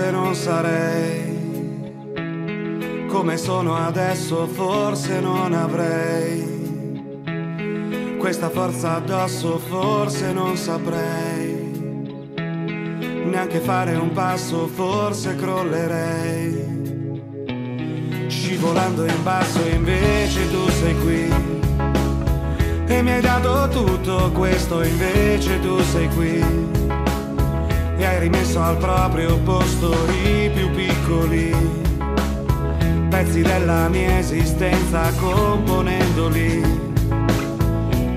forse non sarei come sono adesso, forse non avrei questa forza addosso, forse non saprei neanche fare un passo, forse crollerei scivolando in basso. Invece tu sei qui e mi hai dato tutto questo, invece tu sei qui e hai rimesso al proprio posto i più piccoli pezzi della mia esistenza, componendoli,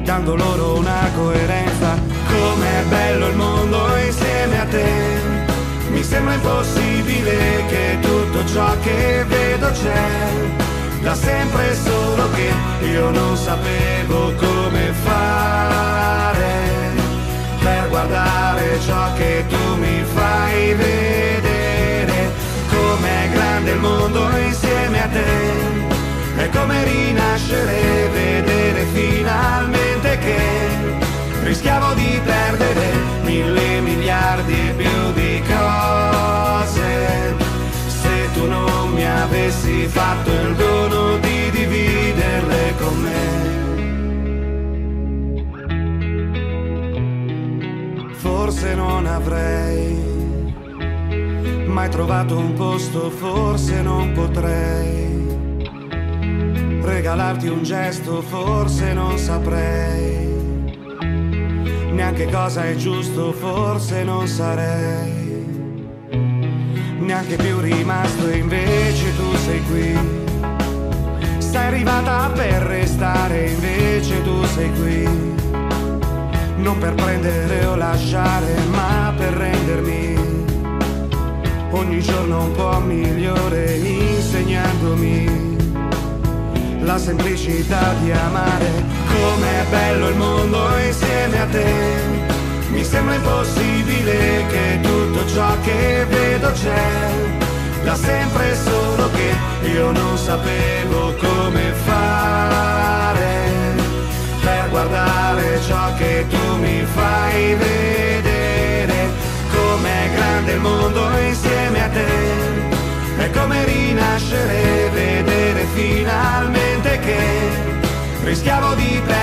dando loro una coerenza. Com'è bello il mondo insieme a te, mi sembra impossibile che tutto ciò che vedo c'è da sempre, solo che io non sapevo come fare per guardare ciò che tu mi fai vedere. Com'è grande il mondo insieme a te, è come rinascere, vedere finalmente che rischiavo di perdere 1000 miliardi e più di cose se tu non mi avessi fatto il dono di dividerle con me. Forse non avrei mai trovato un posto, forse non potrei regalarti un gesto, forse non saprei neanche cosa è giusto, forse non sarei neanche più rimasto. Invece tu sei qui, sei arrivata per restare, invece tu sei qui non per prendere o lasciare, ma per rendermi ogni giorno un po' migliore, insegnandomi la semplicità di amare. Com'è bello il mondo insieme a te, mi sembra impossibile che tutto ciò che vedo c'è da sempre, solo che io non sapevo come fare per guardare ciò che tu mi fai vedere. Com'è grande il mondo insieme a te, è come rinascere, vedere finalmente che rischiavo di perdere